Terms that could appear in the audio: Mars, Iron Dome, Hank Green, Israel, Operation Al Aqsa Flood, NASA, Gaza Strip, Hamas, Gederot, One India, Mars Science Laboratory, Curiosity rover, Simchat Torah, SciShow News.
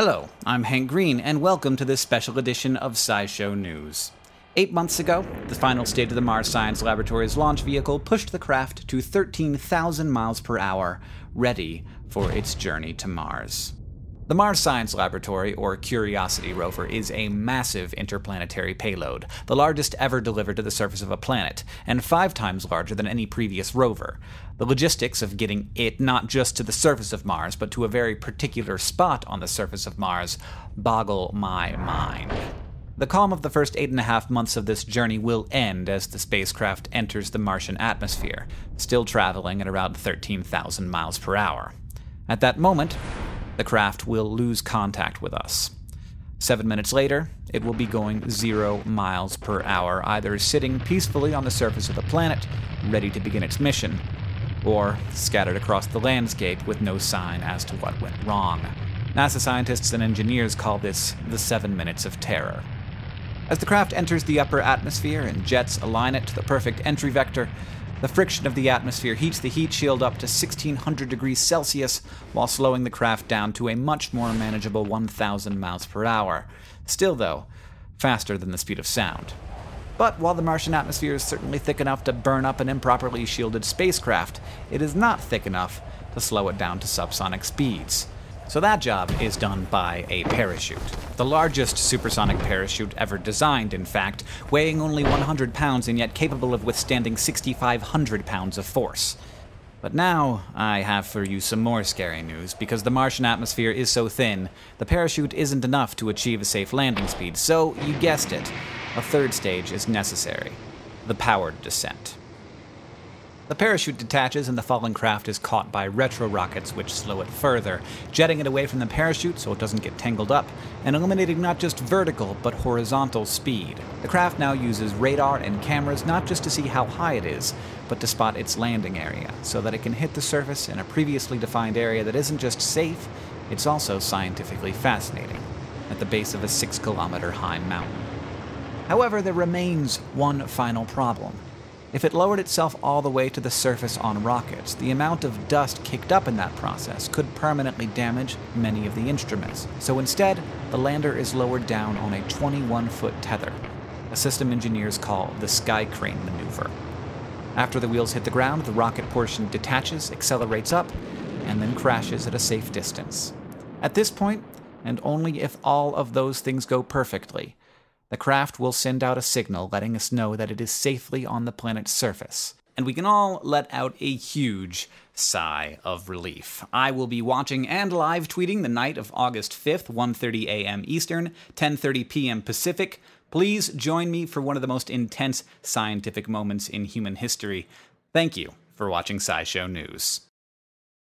Hello, I'm Hank Green, and welcome to this special edition of SciShow News. 8 months ago, the final stage of the Mars Science Laboratory's launch vehicle pushed the craft to 13,000 miles per hour, ready for its journey to Mars. The Mars Science Laboratory, or Curiosity rover, is a massive interplanetary payload, the largest ever delivered to the surface of a planet, and 5 times larger than any previous rover. The logistics of getting it not just to the surface of Mars, but to a very particular spot on the surface of Mars boggle my mind. The calm of the first 8.5 months of this journey will end as the spacecraft enters the Martian atmosphere, still traveling at around 13,000 miles per hour. At that moment, the craft will lose contact with us. 7 minutes later, it will be going 0 miles per hour, either sitting peacefully on the surface of the planet, ready to begin its mission, or scattered across the landscape with no sign as to what went wrong. NASA scientists and engineers call this the 7 minutes of terror. As the craft enters the upper atmosphere and jets align it to the perfect entry vector, the friction of the atmosphere heats the heat shield up to 1600 degrees Celsius while slowing the craft down to a much more manageable 1000 miles per hour. Still, though, faster than the speed of sound. But while the Martian atmosphere is certainly thick enough to burn up an improperly shielded spacecraft, it is not thick enough to slow it down to subsonic speeds. So that job is done by a parachute. The largest supersonic parachute ever designed, in fact, weighing only 100 pounds and yet capable of withstanding 6,500 pounds of force. But now I have for you some more scary news, because the Martian atmosphere is so thin, the parachute isn't enough to achieve a safe landing speed. So, you guessed it, a third stage is necessary: the powered descent. The parachute detaches and the fallen craft is caught by retro rockets, which slow it further, jetting it away from the parachute so it doesn't get tangled up, and eliminating not just vertical, but horizontal speed. The craft now uses radar and cameras not just to see how high it is, but to spot its landing area, so that it can hit the surface in a previously defined area that isn't just safe, it's also scientifically fascinating, at the base of a 6-kilometer high mountain. However, there remains one final problem. If it lowered itself all the way to the surface on rockets, the amount of dust kicked up in that process could permanently damage many of the instruments. So instead, the lander is lowered down on a 21-foot tether, a system engineers call the sky crane maneuver. After the wheels hit the ground, the rocket portion detaches, accelerates up, and then crashes at a safe distance. At this point, and only if all of those things go perfectly, the craft will send out a signal letting us know that it is safely on the planet's surface, and we can all let out a huge sigh of relief. I will be watching and live tweeting the night of August 5th, 1:30 a.m. Eastern, 10:30 p.m. Pacific. Please join me for one of the most intense scientific moments in human history. Thank you for watching SciShow News.